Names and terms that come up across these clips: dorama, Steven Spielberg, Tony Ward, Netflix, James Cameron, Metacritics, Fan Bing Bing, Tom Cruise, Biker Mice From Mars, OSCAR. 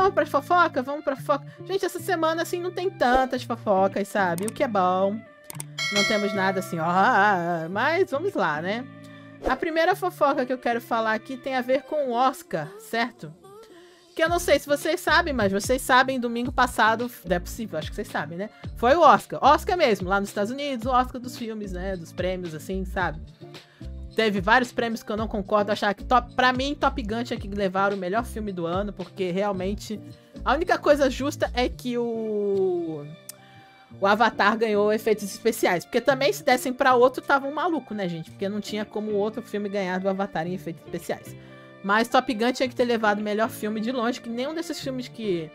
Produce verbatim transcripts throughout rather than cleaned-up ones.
vamos pra fofoca? Vamos pra fofoca. Gente, essa semana, assim, não tem tantas fofocas, sabe? O que é bom. Não temos nada assim, ó. Mas vamos lá, né? A primeira fofoca que eu quero falar aqui tem a ver com o Oscar, certo? Que eu não sei se vocês sabem, mas vocês sabem, domingo passado, não é possível, acho que vocês sabem, né? Foi o Oscar, Oscar mesmo, lá nos Estados Unidos, o Oscar dos filmes, né? Dos prêmios, assim, sabe? Teve vários prêmios que eu não concordo, achar que top, pra mim, Top Gun tinha que levar o melhor filme do ano, porque realmente a única coisa justa é que o... O Avatar ganhou efeitos especiais. Porque também, se dessem pra outro, tava um maluco, né, gente? Porque não tinha como outro filme ganhar do Avatar em efeitos especiais. Mas Top Gun tinha que ter levado o melhor filme de longe, que nenhum desses filmes que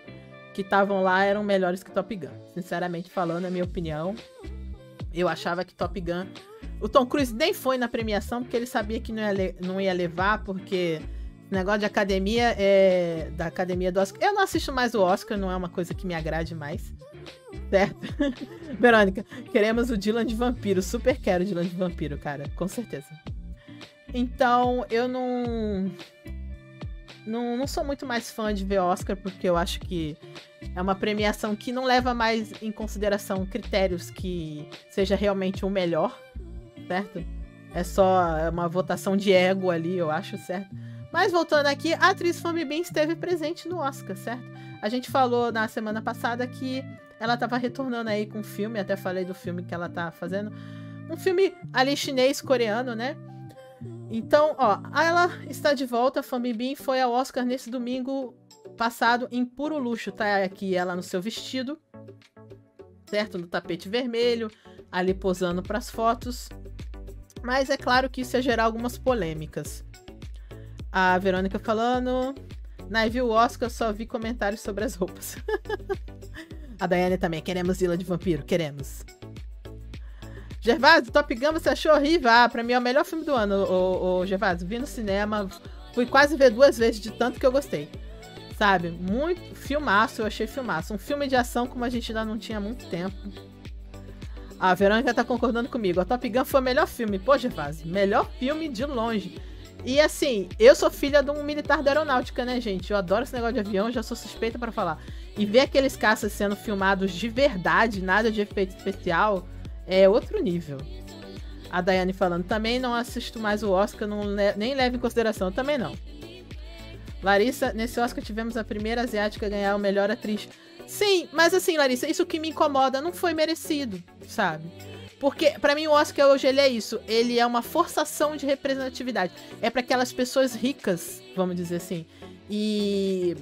que estavam lá eram melhores que Top Gun. Sinceramente falando, na minha opinião, eu achava que Top Gun... O Tom Cruise nem foi na premiação, porque ele sabia que não ia, le... não ia levar, porque... Negócio de academia, é... da academia do Oscar... Eu não assisto mais o Oscar, não é uma coisa que me agrade mais. Certo? Verônica, queremos o Dylan de Vampiro. Super quero o Dylan de Vampiro, cara. Com certeza. Então, eu não... Não, não sou muito mais fã de ver Oscar, porque eu acho que é uma premiação que não leva mais em consideração critérios que seja realmente o melhor, certo? É só uma votação de ego ali, eu acho, certo? Mas voltando aqui, a atriz Fan Bing Bing esteve presente no Oscar, certo? A gente falou na semana passada que ela tava retornando aí com o filme, até falei do filme que ela tá fazendo. Um filme ali chinês-coreano, né? Então, ó, ela está de volta, Fan Bing Bing foi ao Oscar nesse domingo passado em puro luxo, tá? Aqui ela no seu vestido, certo? No tapete vermelho, ali posando pras fotos. Mas é claro que isso ia gerar algumas polêmicas. A Verônica falando... Nai, viu o Oscar, só vi comentários sobre as roupas. A Daiane também. Queremos Ilha de Vampiro. Queremos. Gervásio, Top Gun você achou horrível? Ah, pra mim é o melhor filme do ano, o, o Gervásio. Vi no cinema. Fui quase ver duas vezes de tanto que eu gostei. Sabe? Muito filmaço. Eu achei filmaço. Um filme de ação como a gente ainda não tinha há muito tempo. A Verônica tá concordando comigo. A Top Gun foi o melhor filme. Pô, Gervásio. Melhor filme de longe. E assim, eu sou filha de um militar da aeronáutica, né, gente? Eu adoro esse negócio de avião, já sou suspeita pra falar. E ver aqueles caças sendo filmados de verdade, nada de efeito especial, é outro nível. A Daiane falando, também não assisto mais o Oscar, não le nem levo em consideração, também não. Larissa, nesse Oscar tivemos a primeira asiática a ganhar o melhor atriz. Sim, mas assim, Larissa, isso que me incomoda não foi merecido, sabe? Porque, pra mim, o Oscar hoje, ele é isso. Ele é uma forçação de representatividade. É pra aquelas pessoas ricas, vamos dizer assim. E...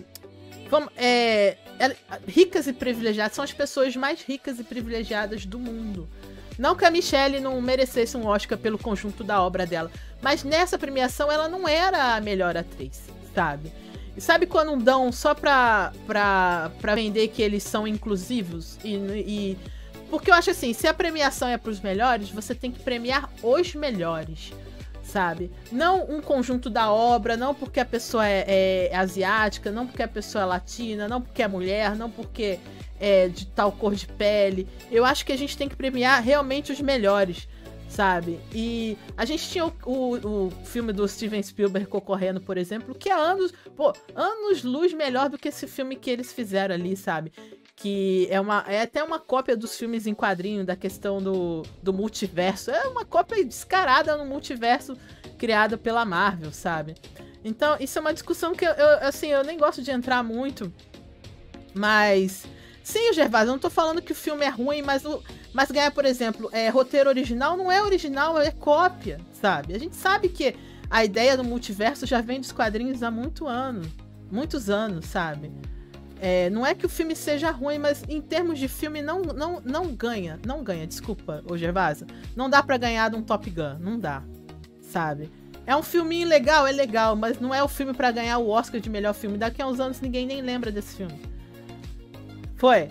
Vamos, é, é, ricas e privilegiadas são as pessoas mais ricas e privilegiadas do mundo. Não que a Michelle não merecesse um Oscar pelo conjunto da obra dela. Mas nessa premiação, ela não era a melhor atriz, sabe? E sabe quando dão só pra, pra, pra vender que eles são inclusivos? E... e Porque eu acho assim, se a premiação é para os melhores, você tem que premiar os melhores, sabe? Não um conjunto da obra, não porque a pessoa é, é asiática, não porque a pessoa é latina, não porque é mulher, não porque é de tal cor de pele. Eu acho que a gente tem que premiar realmente os melhores, sabe? E a gente tinha o, o, o filme do Steven Spielberg concorrendo, por exemplo, que é anos, pô, anos luz melhor do que esse filme que eles fizeram ali, sabe? Que é, uma, é até uma cópia dos filmes em quadrinho, da questão do, do multiverso. É uma cópia descarada no multiverso criado pela Marvel, sabe? Então, isso é uma discussão que eu, eu assim, eu nem gosto de entrar muito. Mas, sim, Gervásio, eu não tô falando que o filme é ruim, mas, o, mas ganhar, por exemplo, é, roteiro original não é original, é cópia, sabe? A gente sabe que a ideia do multiverso já vem dos quadrinhos há muito ano, muitos anos, sabe? É, não é que o filme seja ruim, mas em termos de filme não, não, não ganha, não ganha, desculpa, ô Gervásio. Não dá pra ganhar de um Top Gun, não dá, sabe? É um filminho legal, é legal, mas não é o filme pra ganhar o Oscar de melhor filme. Daqui a uns anos ninguém nem lembra desse filme. Foi,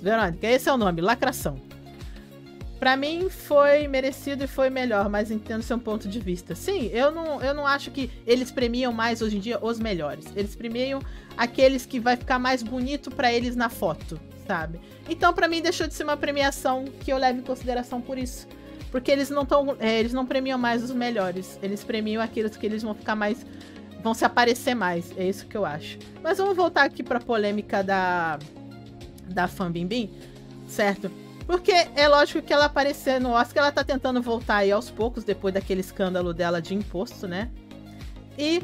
Verônica, esse é o nome, lacração. Pra mim foi merecido e foi melhor, mas entendo seu ponto de vista. Sim, eu não, eu não acho que eles premiam mais hoje em dia os melhores. Eles premiam aqueles que vai ficar mais bonito pra eles na foto, sabe? Então pra mim deixou de ser uma premiação que eu levo em consideração por isso. Porque eles não, tão, é, eles não premiam mais os melhores. Eles premiam aqueles que eles vão ficar mais vão se aparecer mais, é isso que eu acho. Mas vamos voltar aqui pra polêmica da, da Fan Bing Bing, certo? Porque é lógico que ela aparecer no Oscar, ela tá tentando voltar aí aos poucos, depois daquele escândalo dela de imposto, né? E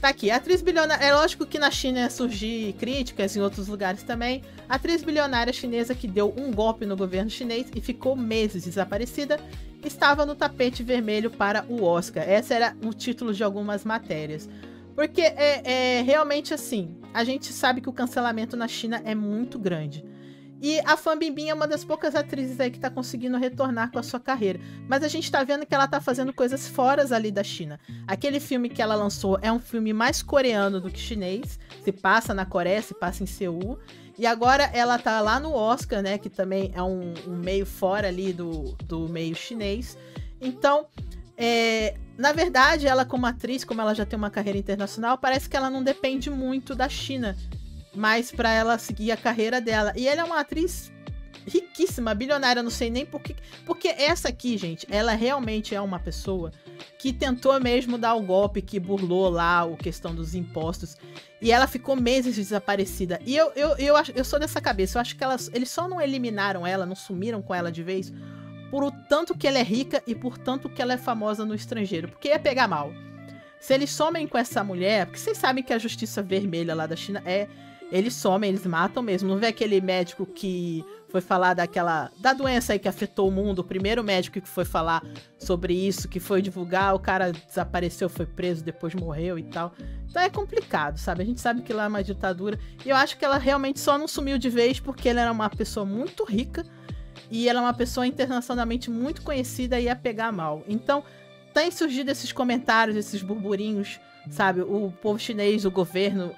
tá aqui, a atriz bilionária... É lógico que na China ia surgir críticas, em outros lugares também. A atriz bilionária chinesa que deu um golpe no governo chinês e ficou meses desaparecida, estava no tapete vermelho para o Oscar. Esse era o título de algumas matérias. Porque é, é realmente assim, a gente sabe que o cancelamento na China é muito grande. E a Fan Bing Bing é uma das poucas atrizes aí que tá conseguindo retornar com a sua carreira. Mas a gente tá vendo que ela tá fazendo coisas fora ali da China. Aquele filme que ela lançou é um filme mais coreano do que chinês. Se passa na Coreia, se passa em Seul. E agora ela tá lá no Oscar, né? Que também é um, um meio fora ali do, do meio chinês. Então, é, na verdade, ela como atriz, como ela já tem uma carreira internacional, parece que ela não depende muito da China, mas para ela seguir a carreira dela. E ela é uma atriz riquíssima, bilionária, não sei nem por que... Porque essa aqui, gente, ela realmente é uma pessoa que tentou mesmo dar o golpe, que burlou lá a questão dos impostos. E ela ficou meses desaparecida. E eu, eu, eu, acho, eu sou dessa cabeça, eu acho que ela, eles só não eliminaram ela, não sumiram com ela de vez, por o tanto que ela é rica e por tanto que ela é famosa no estrangeiro. Porque ia pegar mal. Se eles somem com essa mulher... Porque vocês sabem que a justiça vermelha lá da China é... Eles somem, eles matam mesmo. Não vê aquele médico que foi falar daquela... Da doença aí que afetou o mundo. O primeiro médico que foi falar sobre isso, que foi divulgar, o cara desapareceu, foi preso, depois morreu e tal. Então é complicado, sabe? A gente sabe que lá é uma ditadura. E eu acho que ela realmente só não sumiu de vez porque ela era uma pessoa muito rica e ela é uma pessoa internacionalmente muito conhecida e ia pegar mal. Então, tem surgido esses comentários, esses burburinhos, sabe? O povo chinês, o governo...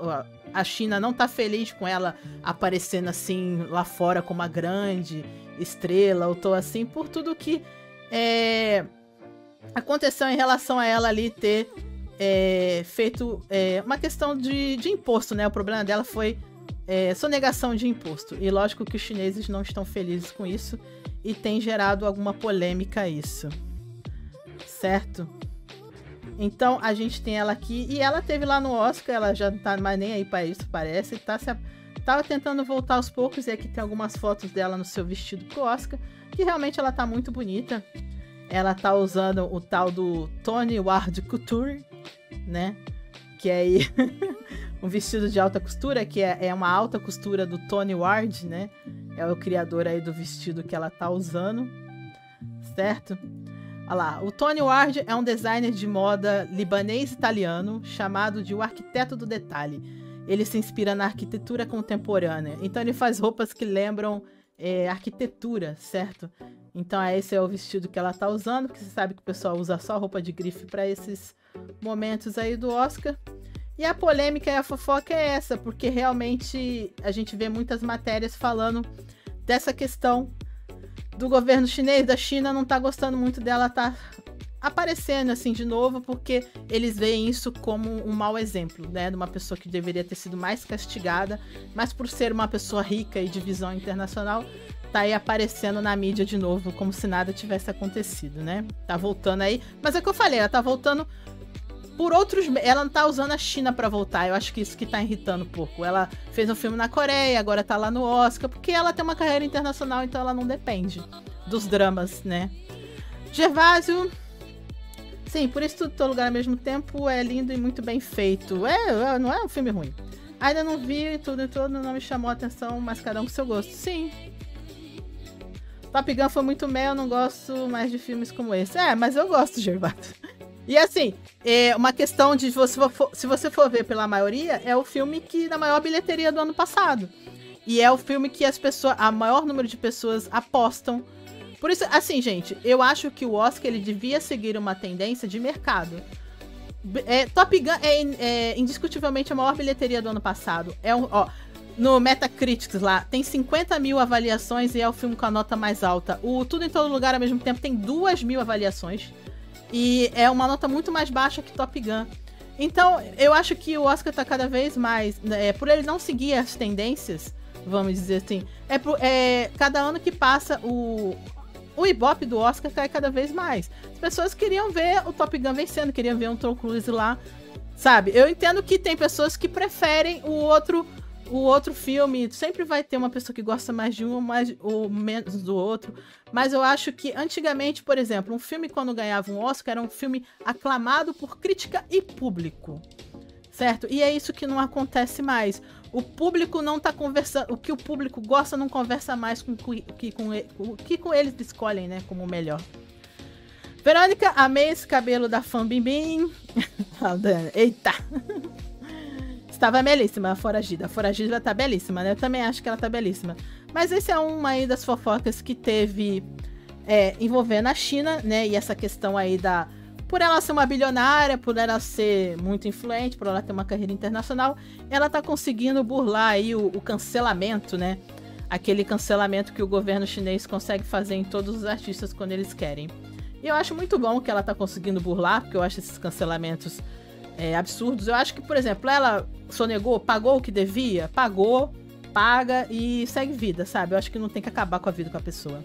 A China não tá feliz com ela aparecendo assim lá fora como uma grande estrela ou tô assim, por tudo que é, aconteceu em relação a ela ali ter é, feito é, uma questão de, de imposto, né? O problema dela foi é, sonegação de imposto. E lógico que os chineses não estão felizes com isso e tem gerado alguma polêmica isso, certo? Então, a gente tem ela aqui, e ela teve lá no Oscar, ela já não tá mais nem aí pra isso, parece, tá se, tava tentando voltar aos poucos, e aqui tem algumas fotos dela no seu vestido pro Oscar, que realmente ela tá muito bonita, ela tá usando o tal do Tony Ward Couture, né, que é aí um vestido de alta costura, que é, é uma alta costura do Tony Ward, né, é o criador aí do vestido que ela tá usando, certo? Olha lá, o Tony Ward é um designer de moda libanês-italiano, chamado de o arquiteto do detalhe. Ele se inspira na arquitetura contemporânea, então ele faz roupas que lembram é, arquitetura, certo? Então esse é o vestido que ela tá usando, porque você sabe que o pessoal usa só roupa de grife para esses momentos aí do Oscar. E a polêmica e a fofoca é essa, porque realmente a gente vê muitas matérias falando dessa questão do governo chinês, da China, não tá gostando muito dela, tá aparecendo assim de novo, porque eles veem isso como um mau exemplo, né, de uma pessoa que deveria ter sido mais castigada, mas por ser uma pessoa rica e de visão internacional, tá aí aparecendo na mídia de novo, como se nada tivesse acontecido, né, tá voltando aí, mas é o que eu falei, ela tá voltando por outros... Ela não tá usando a China pra voltar. Eu acho que isso que tá irritando um pouco. Ela fez um filme na Coreia, agora tá lá no Oscar, porque ela tem uma carreira internacional, então ela não depende dos dramas, né? Gervásio... Sim, por isso tudo, todo lugar ao mesmo tempo é lindo e muito bem feito. É, não é um filme ruim. Ainda não vi tudo e tudo, não me chamou a atenção, mas cada um com seu gosto. Sim. Top Gun foi muito meio, eu não gosto mais de filmes como esse. É, mas eu gosto, Gervásio. E assim, é uma questão de, você for, se você for ver pela maioria, é o filme que na maior bilheteria do ano passado. E é o filme que as pessoas, a maior número de pessoas apostam. Por isso, assim, gente, eu acho que o Oscar, ele devia seguir uma tendência de mercado. É, Top Gun é, é indiscutivelmente a maior bilheteria do ano passado. É um, ó, no Metacritics lá, tem cinquenta mil avaliações e é o filme com a nota mais alta. O Tudo em Todo Lugar ao mesmo tempo tem duas mil avaliações. E é uma nota muito mais baixa que Top Gun. Então, eu acho que o Oscar tá cada vez mais... É, por ele não seguir as tendências, vamos dizer assim... É, por, é cada ano que passa, o, o Ibope do Oscar cai cada vez mais. As pessoas queriam ver o Top Gun vencendo, queriam ver um Tom Cruise lá Sabe? Eu entendo que tem pessoas que preferem o outro, o outro filme. Sempre vai ter uma pessoa que gosta mais de um mais, ou menos do outro. Mas eu acho que antigamente, por exemplo, um filme quando ganhava um Oscar era um filme aclamado por crítica e público. Certo? E é isso que não acontece mais. O público não tá conversando... O que o público gosta não conversa mais com o que com, ele, o que com eles escolhem, né? Como melhor. Verônica, amei esse cabelo da Fan Bing Bing. Eita! Estava belíssima, a Foragida. A Foragida tá belíssima, né? Eu também acho que ela tá belíssima. Mas esse é uma aí das fofocas que teve é, envolvendo a China, né? E essa questão aí da... Por ela ser uma bilionária, por ela ser muito influente, por ela ter uma carreira internacional, ela tá conseguindo burlar aí o, o cancelamento, né? Aquele cancelamento que o governo chinês consegue fazer em todos os artistas quando eles querem. E eu acho muito bom que ela tá conseguindo burlar, porque eu acho esses cancelamentos é, absurdos. Eu acho que, por exemplo, ela sonegou, pagou o que devia, pagou, paga e segue vida, sabe? Eu acho que não tem que acabar com a vida com a pessoa.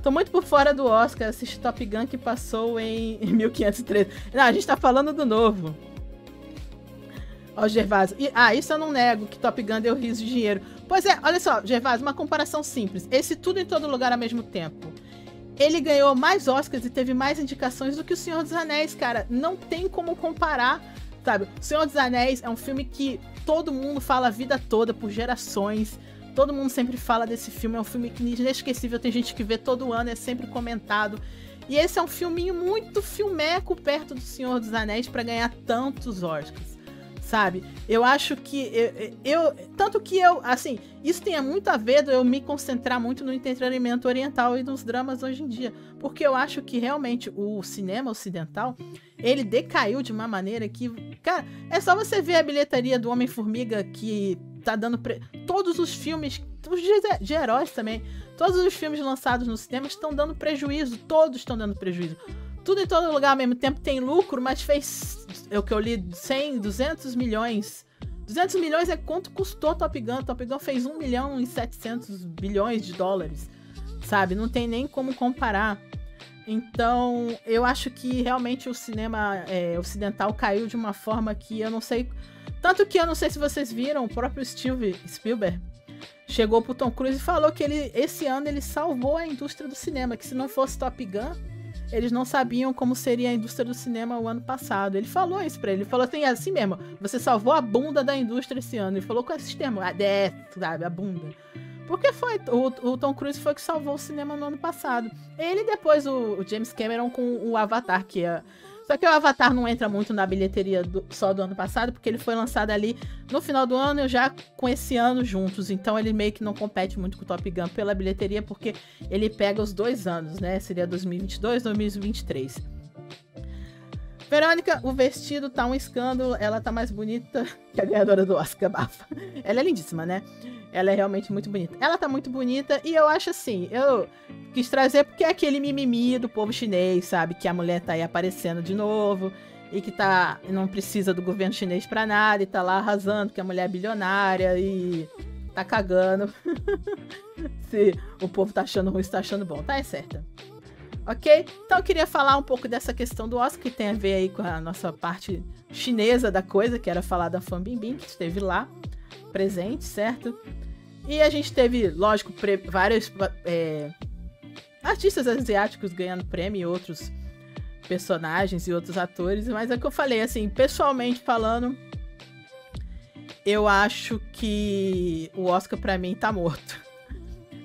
Tô muito por fora do Oscar, assisti Top Gun que passou em mil quinhentos e treze. Não, a gente tá falando do novo. Ó, Gervásio. E, ah, isso eu não nego, que Top Gun deu riso de dinheiro. Pois é, olha só, Gervásio, uma comparação simples. Esse Tudo em Todo Lugar ao Mesmo Tempo. Ele ganhou mais Oscars e teve mais indicações do que O Senhor dos Anéis, cara. Não tem como comparar, sabe? O Senhor dos Anéis é um filme que todo mundo fala a vida toda, por gerações. Todo mundo sempre fala desse filme, é um filme inesquecível, tem gente que vê todo ano, é sempre comentado. E esse é um filminho muito filmeco perto do Senhor dos Anéis para ganhar tantos Oscars, sabe? Eu acho que... Eu, eu, tanto que eu, assim, isso tem muito a ver de eu me concentrar muito no entretenimento oriental e nos dramas hoje em dia. Porque eu acho que realmente o cinema ocidental, ele decaiu de uma maneira que... Cara, é só você ver a bilheteria do Homem-Formiga que... tá dando pre... todos os filmes, os de, de heróis também, todos os filmes lançados no cinema estão dando prejuízo, todos estão dando prejuízo. Tudo em Todo Lugar ao Mesmo Tempo tem lucro, mas fez, é o que eu li, cem, duzentos milhões. duzentos milhões é quanto custou Top Gun. Top Gun fez um milhão e setecentos bilhões de dólares, sabe? Não tem nem como comparar. Então, eu acho que realmente o cinema é, ocidental caiu de uma forma que eu não sei... Tanto que eu não sei se vocês viram, o próprio Steven Spielberg chegou pro Tom Cruise e falou que ele, esse ano ele salvou a indústria do cinema, que se não fosse Top Gun, eles não sabiam como seria a indústria do cinema o ano passado. Ele falou isso pra ele, ele falou assim, assim mesmo, você salvou a bunda da indústria esse ano. Ele falou com esse termo, a é, sabe, a bunda. Porque foi, o, o Tom Cruise foi que salvou o cinema no ano passado. Ele e depois o, o James Cameron com o Avatar, que é... Só que o Avatar não entra muito na bilheteria do, só do ano passado, porque ele foi lançado ali no final do ano, eu já com esse ano juntos. Então ele meio que não compete muito com o Top Gun pela bilheteria, porque ele pega os dois anos, né? Seria dois mil e vinte e dois, dois mil e vinte e três. Verônica, o vestido tá um escândalo, ela tá mais bonita que a ganhadora do Oscar, bafa. Ela é lindíssima, né? Ela é realmente muito bonita. Ela tá muito bonita e eu acho assim, eu quis trazer porque é aquele mimimi do povo chinês, sabe? Que a mulher tá aí aparecendo de novo e que tá, não precisa do governo chinês pra nada e tá lá arrasando que a mulher é bilionária e tá cagando. Se o povo tá achando ruim, se tá achando bom, tá? É certa. Ok? Então eu queria falar um pouco dessa questão do Oscar, que tem a ver aí com a nossa parte chinesa da coisa, que era falar da Fan Bing Bing, que esteve lá presente, certo? E a gente teve, lógico, vários é, artistas asiáticos ganhando prêmio e outros personagens e outros atores, mas é o que eu falei, assim, pessoalmente falando, eu acho que o Oscar pra mim tá morto.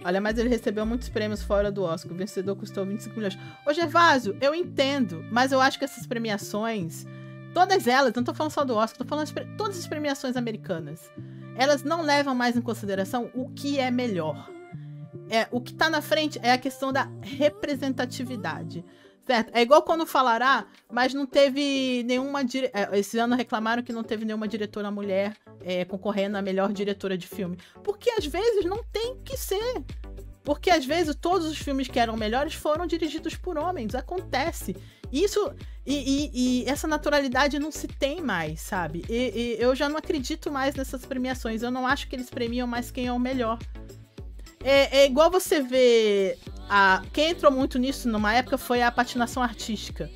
Olha, mas ele recebeu muitos prêmios fora do Oscar, o vencedor custou vinte e cinco milhões. Ô Gervásio, eu entendo, mas eu acho que essas premiações, todas elas, não tô falando só do Oscar, tô falando de todas as premiações americanas, elas não levam mais em consideração o que é melhor. É, o que tá na frente é a questão da representatividade, certo? É igual quando falará, mas não teve nenhuma... Dire... Esse ano reclamaram que não teve nenhuma diretora mulher é, concorrendo a melhor diretora de filme. Porque às vezes não tem que ser. Porque às vezes todos os filmes que eram melhores foram dirigidos por homens. Acontece. Isso... E, e, e essa naturalidade não se tem mais, sabe? E, e eu já não acredito mais nessas premiações. Eu não acho que eles premiam mais quem é o melhor. É, é igual você ver... A, quem entrou muito nisso numa época foi a patinação artística.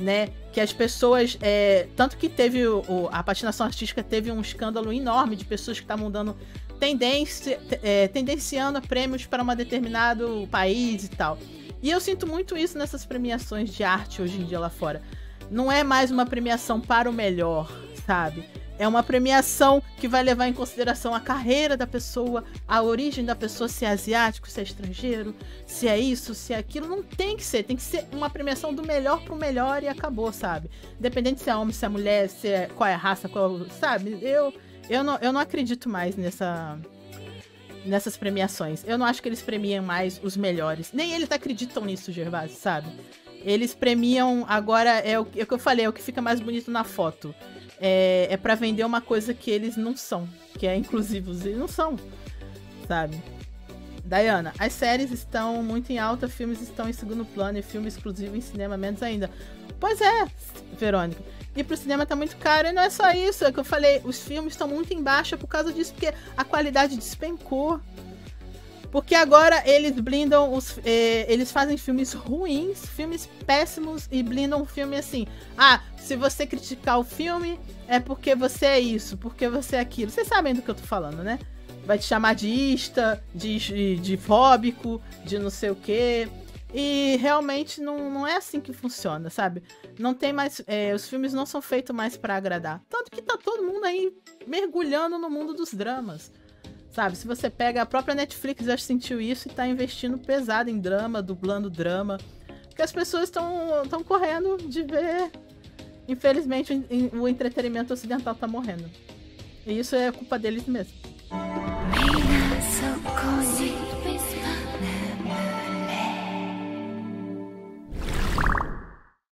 né? Que as pessoas... É, tanto que teve... O, o, a patinação artística teve um escândalo enorme de pessoas que estavam dando tendência, é, tendenciando a prêmios para um determinado país e tal. E eu sinto muito isso nessas premiações de arte hoje em dia lá fora. Não é mais uma premiação para o melhor, sabe? É uma premiação que vai levar em consideração a carreira da pessoa, a origem da pessoa, se é asiático, se é estrangeiro, se é isso, se é aquilo. Não tem que ser. Tem que ser uma premiação do melhor pro melhor e acabou, sabe? Independente se é homem, se é mulher, se é, qual é a raça, qual, sabe? Eu, eu, não, eu não acredito mais nessa... nessas premiações. Eu não acho que eles premiam mais os melhores. Nem eles acreditam nisso, Gervásio, sabe? Eles premiam... Agora, é o, é o que eu falei, é o que fica mais bonito na foto. É, é pra vender uma coisa que eles não são. Que é inclusivos. Eles não são, sabe? Diana, as séries estão muito em alta, filmes estão em segundo plano e filme exclusivo em cinema menos ainda. Pois é, Verônica. E pro cinema tá muito caro, e não é só isso, é que eu falei, os filmes estão muito em baixa por causa disso, porque a qualidade despencou. Porque agora eles blindam, os, eh, eles fazem filmes ruins, filmes péssimos, e blindam o filme assim. Ah, se você criticar o filme, é porque você é isso, porque você é aquilo. Vocês sabem do que eu tô falando, né? Vai te chamar de ista, de, de, de fóbico, de não sei o quê... E realmente não, não é assim que funciona, sabe? Não tem mais... É, os filmes não são feitos mais pra agradar. Tanto que tá todo mundo aí mergulhando no mundo dos dramas, sabe? Se você pega a própria Netflix, já sentiu isso e tá investindo pesado em drama, dublando drama. Porque as pessoas estão estão correndo de ver... Infelizmente, o entretenimento ocidental tá morrendo. E isso é culpa deles mesmo.